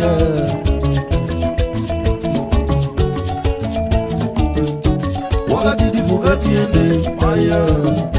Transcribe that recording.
Aya Wakadidibu Atyende, Aya.